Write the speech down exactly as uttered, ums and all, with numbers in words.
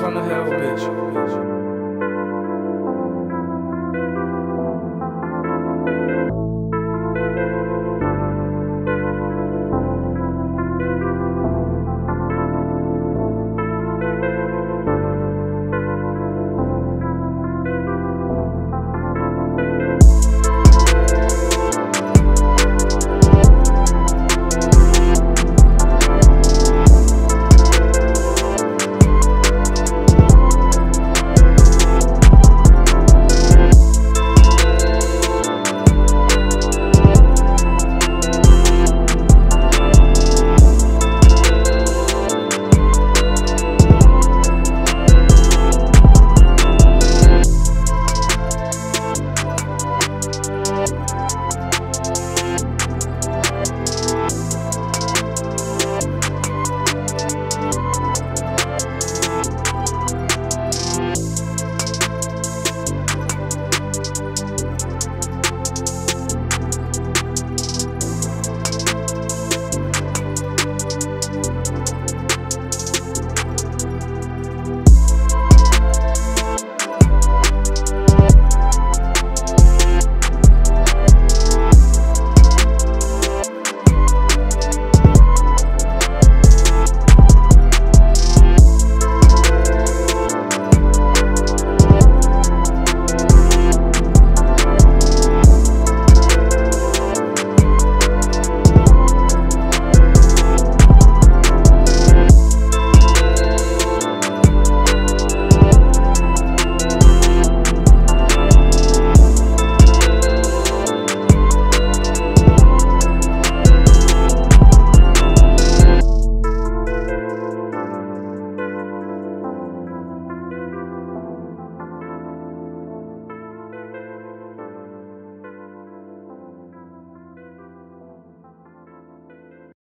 from the hell, bitch.